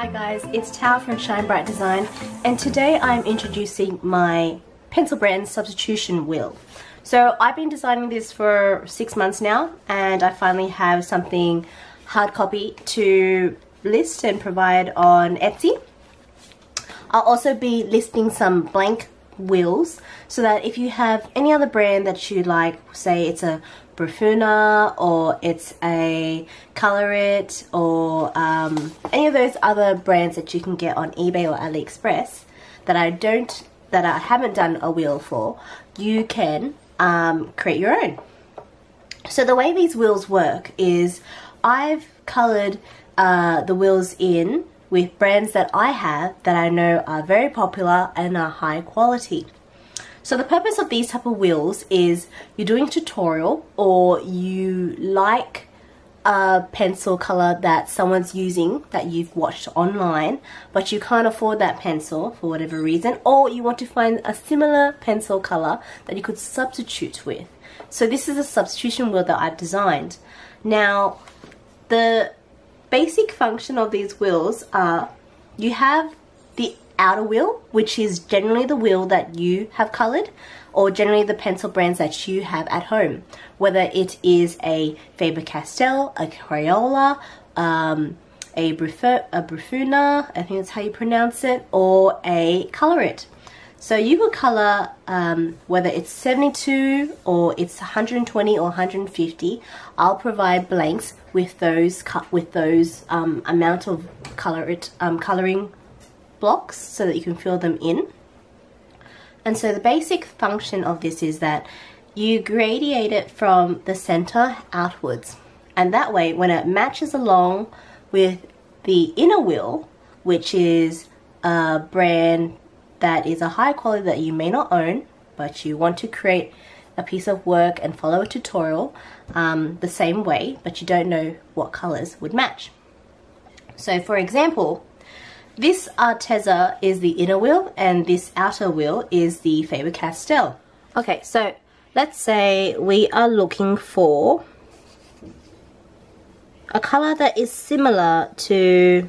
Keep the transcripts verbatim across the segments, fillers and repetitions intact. Hi guys, it's Thao from Shine Bright Design, and today I'm introducing my pencil brand substitution wheel. So I've been designing this for six months now, and I finally have something hard copy to list and provide on Etsy. I'll also be listing some blank wheels so that if you have any other brand that you like, say it's a Brufina or it's a Colorit or um, any of those other brands that you can get on eBay or AliExpress that I don't that I haven't done a wheel for, you can um, create your own. So the way these wheels work is I've colored uh, the wheels in with brands that I have that I know are very popular and are high quality. So the purpose of these type of wheels is you're doing a tutorial or you like a pencil color that someone's using that you've watched online but you can't afford that pencil for whatever reason, or you want to find a similar pencil color that you could substitute with. So this is a substitution wheel that I've designed. Now the basic function of these wheels are you have the outer wheel, which is generally the wheel that you have colored or generally the pencil brands that you have at home, whether it is a Faber-Castell, a Crayola, um, a, Bruf a Brufina, I think that's how you pronounce it, or a Colorit. So you will color um, whether it's seventy-two or it's one hundred twenty or one hundred fifty. I'll provide blanks with those with those um, amount of Colorit um, coloring blocks so that you can fill them in. And so the basic function of this is that you gradiate it from the center outwards, and that way when it matches along with the inner wheel, which is a brand that is a high quality that you may not own but you want to create a piece of work and follow a tutorial um, the same way, but you don't know what colors would match. So for example, this Arteza is the inner wheel and this outer wheel is the Faber-Castell. Okay, so let's say we are looking for a color that is similar to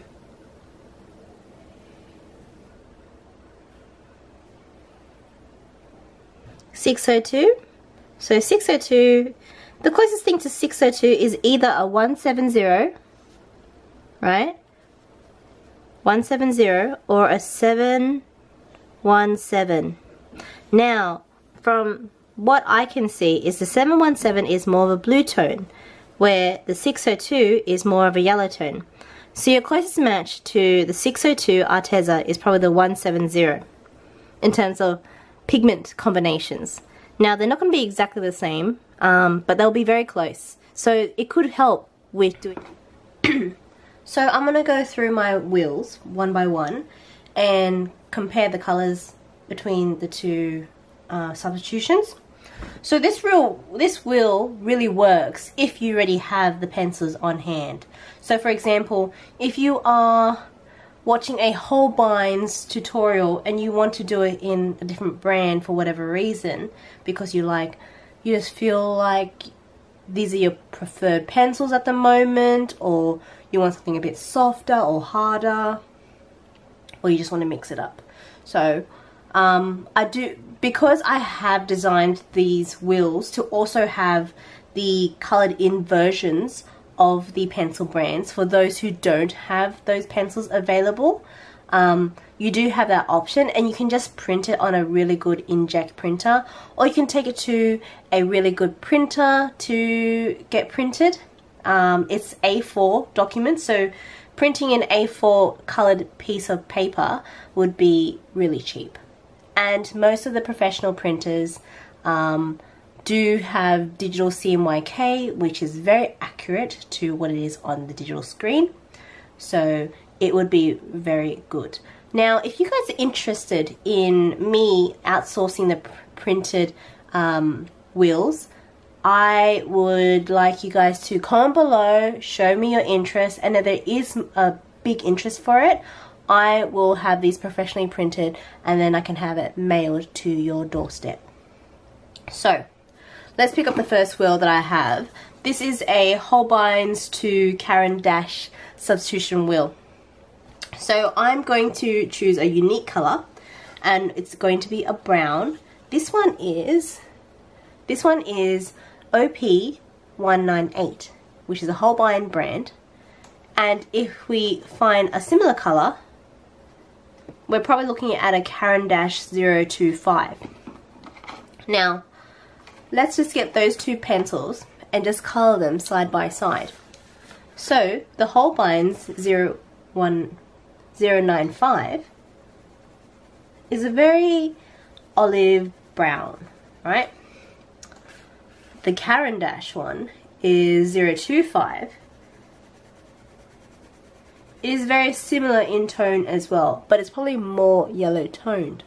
six oh two. So six oh two, the closest thing to six oh two is either a one seventy, right? one seventy or a seven one seven. Now from what I can see is the seven one seven is more of a blue tone where the six oh two is more of a yellow tone. So your closest match to the six oh two Arteza is probably the one seventy in terms of pigment combinations. Now they're not going to be exactly the same um, but they'll be very close, so it could help with doing So I'm going to go through my wheels one by one and compare the colours between the two uh, substitutions. So this, real, this wheel really works if you already have the pencils on hand. So for example, if you are watching a Holbein's tutorial and you want to do it in a different brand for whatever reason, because you like, you just feel like these are your preferred pencils at the moment, or you want something a bit softer or harder, or you just want to mix it up. So um, I do, because I have designed these wheels to also have the coloured in versions of the pencil brands for those who don't have those pencils available. Um, you do have that option, and you can just print it on a really good inkjet printer, or you can take it to a really good printer to get printed. Um, it's A four documents, so printing an A four coloured piece of paper would be really cheap, and most of the professional printers um, do have digital C M Y K, which is very accurate to what it is on the digital screen, so it would be very good. Now if you guys are interested in me outsourcing the pr printed um, wheels, I would like you guys to comment below, show me your interest, and if there is a big interest for it, I will have these professionally printed and then I can have it mailed to your doorstep. So let's pick up the first wheel that I have. This is a Holbein's to Caran D'Ache substitution wheel. So I'm going to choose a unique color, and it's going to be a brown. This one is, this one is O P one nine eight, which is a Holbein brand. And if we find a similar color, we're probably looking at a Caran D'Ache zero two five. Now, let's just get those two pencils and just color them side by side. So the Holbein's zero one zero nine five is a very olive brown, right? The Caran D'Ache one is zero two five. It is very similar in tone as well, but it's probably more yellow toned.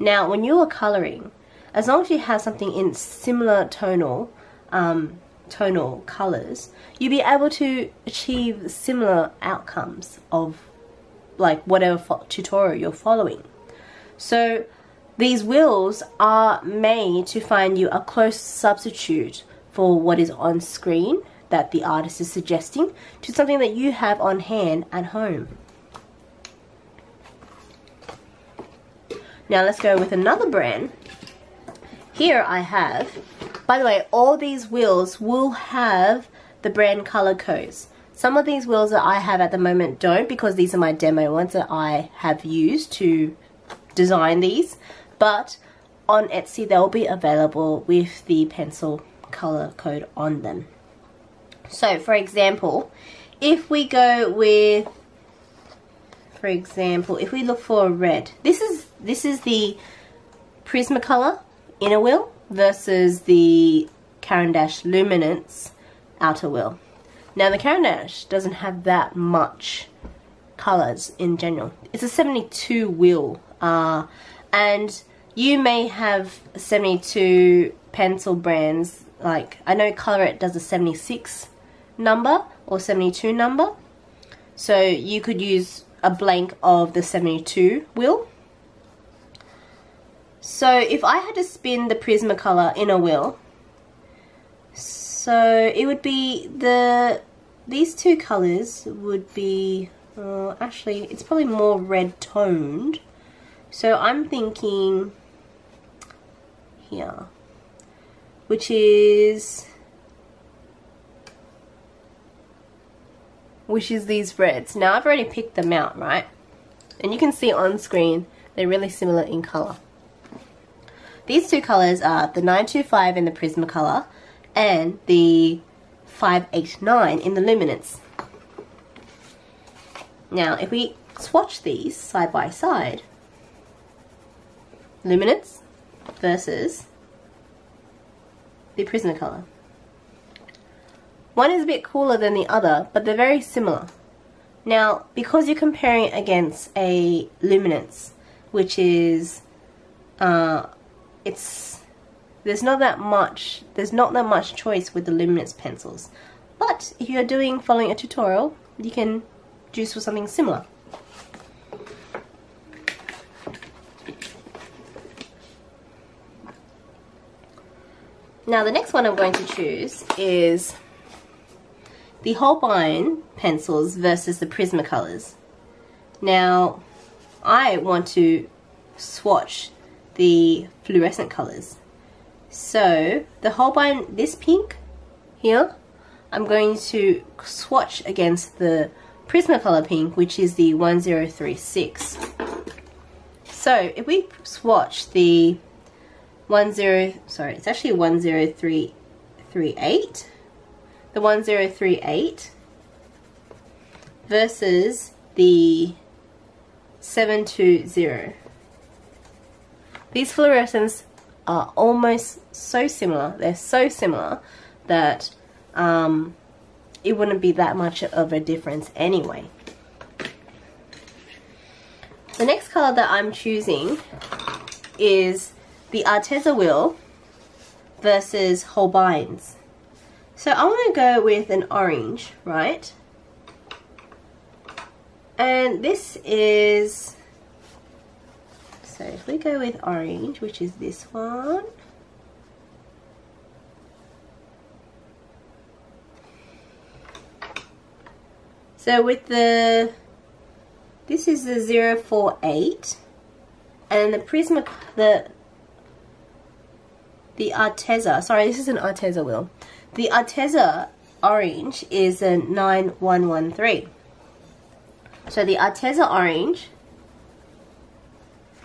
Now, when you are coloring, as long as you have something in similar tonal um, tonal colors, you'll be able to achieve similar outcomes of like whatever tutorial you're following. So these wheels are made to find you a close substitute for what is on screen that the artist is suggesting to something that you have on hand at home. Now let's go with another brand. Here I have, by the way, all these wheels will have the brand color codes. Some of these wheels that I have at the moment don't, because these are my demo ones that I have used to design these, but on Etsy they'll be available with the pencil color code on them. So, for example, if we go with, for example, if we look for a red, this is this is the Prismacolor inner wheel versus the Caran d'Ache Luminance outer wheel. Now, the Caran d'Ache doesn't have that much colors in general. It's a seventy-two wheel, uh, and you may have seventy-two pencil brands. Like, I know Colorit does a seventy-six number or seventy-two number, so you could use a blank of the seventy-two wheel. So if I had to spin the Prismacolor inner wheel, so it would be the these two colors would be uh, actually it's probably more red toned, so I'm thinking here, which is which is these reds. Now I've already picked them out, right? And you can see on screen they're really similar in color. These two colors are the nine two five in the Prismacolor and the five eight nine in the Luminance. Now if we swatch these side by side, Luminance versus the Prismacolor. One is a bit cooler than the other, but they're very similar. Now, because you're comparing against a Luminance, which is, uh, it's there's not that much there's not that much choice with the Luminance pencils. But if you're doing following a tutorial, you can choose for something similar. Now the next one I'm going to choose is the Holbein pencils versus the Prismacolors. Now I want to swatch the fluorescent colors. So the Holbein, this pink here, I'm going to swatch against the Prismacolor pink, which is the one zero three six. So if we swatch the one zero sorry, it's actually one zero three three eight, the one zero three eight versus the seven two zero. These fluorescents are almost so similar, they're so similar that um, it wouldn't be that much of a difference anyway. The next color that I'm choosing is the Arteza wheel versus Holbein's. So I want to go with an orange, right? And this is, so if we go with orange, which is this one, so with the This is the zero four eight, and the Prisma, the the Arteza. Sorry, this is an Arteza wheel. The Arteza orange is a nine one one three. So the Arteza orange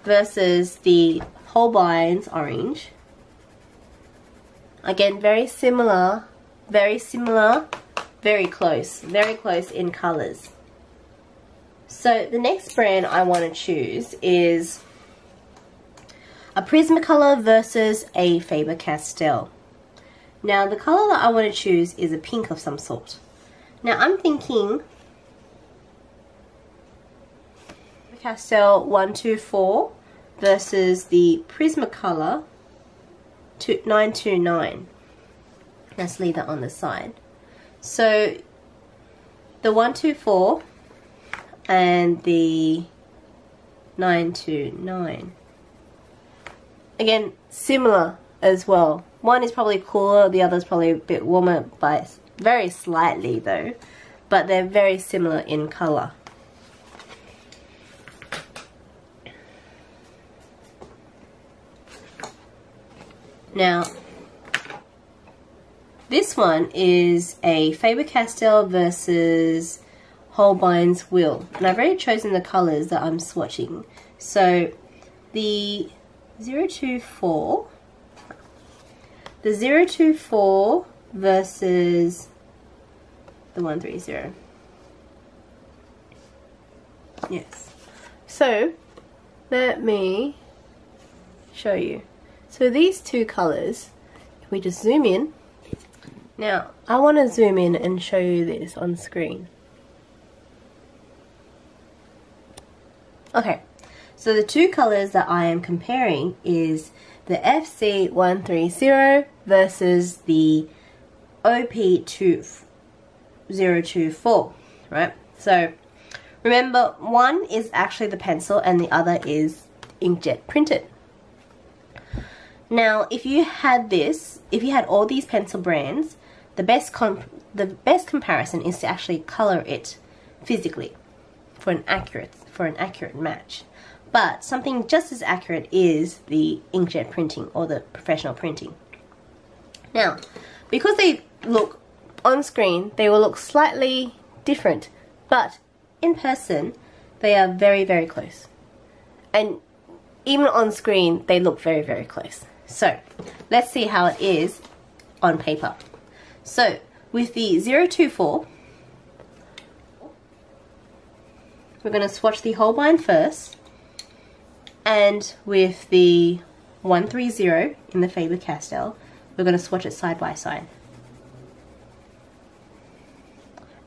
versus the Holbein's orange. Again, very similar, very similar, very close, very close in colors. So the next brand I want to choose is a Prismacolor versus a Faber-Castell. Now the color that I want to choose is a pink of some sort. Now I'm thinking Faber-Castell one two four versus the Prismacolor nine two nine. Let's leave that on the side. So the one two four and the nine two nine. Again, similar as well. One is probably cooler, the other is probably a bit warmer, by very slightly though. But they're very similar in colour. Now, this one is a Faber-Castell versus Holbein's wheel, and I've already chosen the colours that I'm swatching. So the zero two four, the zero two four versus the one three zero. Yes. So let me show you. So these two colours, if we just zoom in. Now I want to zoom in and show you this on screen. Okay, so the two colours that I am comparing is the F C one three zero versus the O P two zero two four, right? So remember, one is actually the pencil and the other is inkjet printed. Now, if you had this, if you had all these pencil brands, the best comp the best comparison is to actually colour it physically for an accurate for an accurate match. But something just as accurate is the inkjet printing or the professional printing. Now, because they look on screen, they will look slightly different, but in person they are very, very close. And even on screen they look very, very close. So let's see how it is on paper. So with the zero two four, we're going to swatch the Holbein first, and with the one three zero in the Faber-Castell, we're going to swatch it side by side.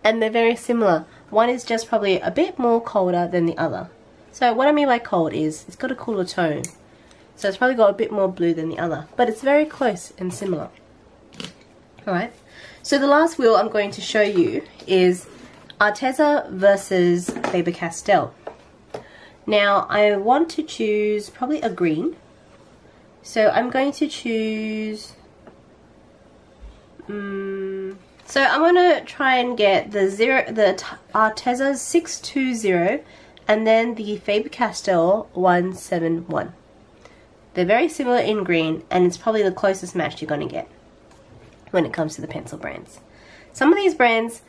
And they're very similar. One is just probably a bit more colder than the other. So what I mean by cold is it's got a cooler tone. So it's probably got a bit more blue than the other, but it's very close and similar. Alright, so the last wheel I'm going to show you is Arteza versus Faber-Castell. Now I want to choose probably a green, so I'm going to choose um, so I'm going to try and get the zero, the Arteza six two zero and then the Faber-Castell one seven one. They're very similar in green, and it's probably the closest match you're going to get when it comes to the pencil brands. Some of these brands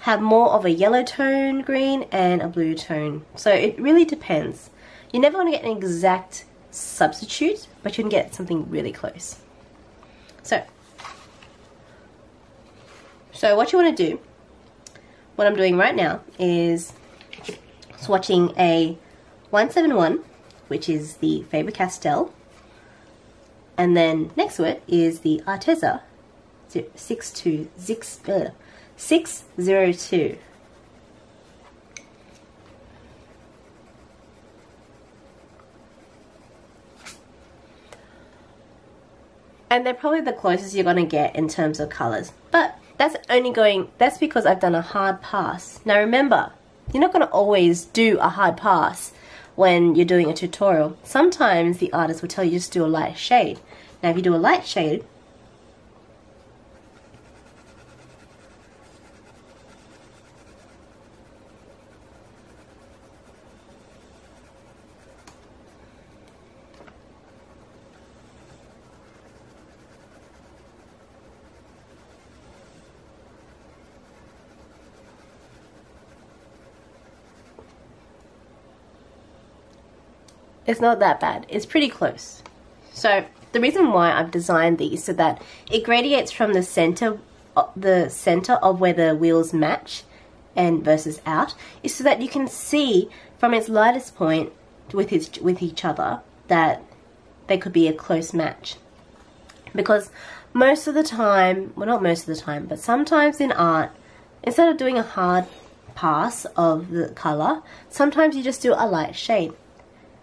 have more of a yellow tone green and a blue tone. So it really depends. You never want to get an exact substitute, but you can get something really close. So, so what you want to do, what I'm doing right now, is swatching a one seven one, which is the Faber-Castell, and then next to it is the Arteza six two six zero two. And they're probably the closest you're going to get in terms of colours, but that's only going, that's because I've done a hard pass. Now remember, you're not going to always do a hard pass when you're doing a tutorial. Sometimes the artist will tell you just do a light shade. Now if you do a light shade, It's not that bad. It's pretty close. So the reason why I've designed these so that it gradiates from the center, the center of where the wheels match and versus out, is so that you can see from its lightest point with his, with each other that they could be a close match. Because most of the time, well not most of the time, but sometimes in art, instead of doing a hard pass of the color, sometimes you just do a light shade.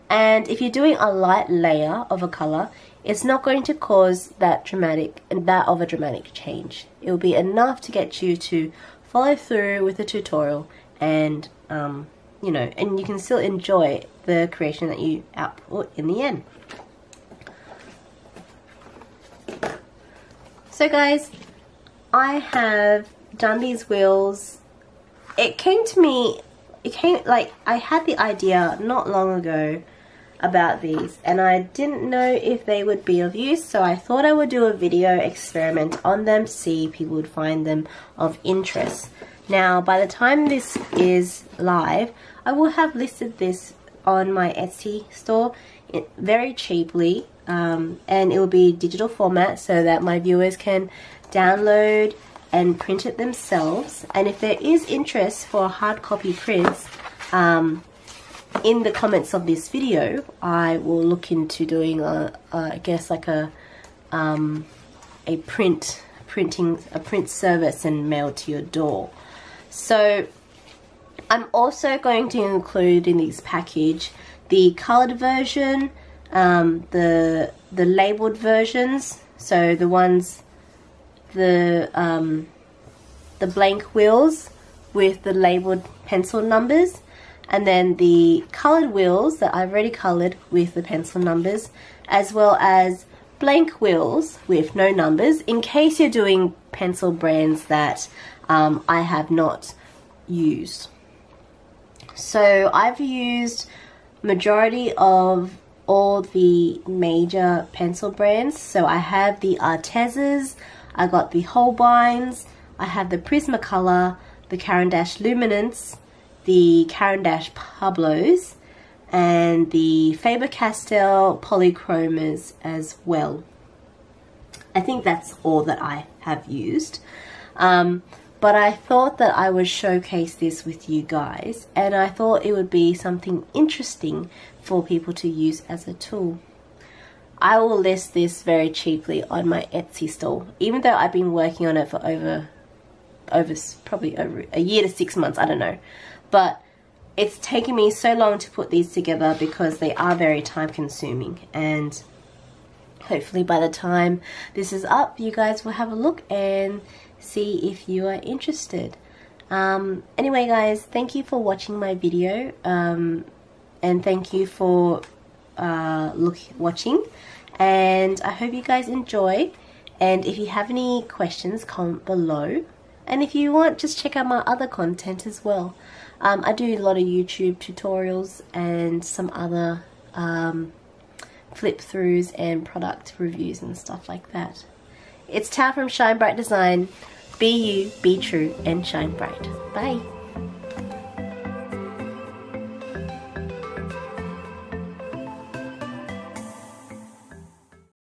And if you're doing a light layer of a color, it's not going to cause that dramatic, that of a dramatic change. It will be enough to get you to follow through with the tutorial, and um, you know, and you can still enjoy the creation that you output in the end. So guys, I have done these wheels. It came to me, it came like I had the idea not long ago about these, and I didn't know if they would be of use, so I thought I would do a video experiment on them to see if people would find them of interest. Now by the time this is live, I will have listed this on my Etsy store very cheaply, um, and it will be digital format so that my viewers can download and print it themselves. And if there is interest for hard copy prints, um, in the comments of this video, I will look into doing a, a I guess like a, um, a print, printing, a print service and mail to your door. So I'm also going to include in this package the coloured version, um, the the labelled versions, so the ones, the um, the blank wheels with the labelled pencil numbers, and then the coloured wheels that I've already coloured with the pencil numbers, as well as blank wheels with no numbers, in case you're doing pencil brands that um, I have not used. So I've used majority of all the major pencil brands. So I have the Artezas, I got the Holbeins, I have the Prismacolor, the Caran D'Ache Luminance, the Caran d'Ache Pablos, and the Faber-Castell Polychromas as well. I think that's all that I have used. Um, but I thought that I would showcase this with you guys, and I thought it would be something interesting for people to use as a tool. I will list this very cheaply on my Etsy store, even though I've been working on it for over, over probably over a year to six months, I don't know. But it's taken me so long to put these together because they are very time consuming, and hopefully by the time this is up, you guys will have a look and see if you are interested. Um, anyway guys, thank you for watching my video, um, and thank you for uh, look, watching, and I hope you guys enjoy. And if you have any questions, comment below, and if you want, just check out my other content as well. Um, I do a lot of YouTube tutorials and some other um, flip-throughs and product reviews and stuff like that. It's Thao from Shine Bright Design. Be you, be true, and shine bright. Bye!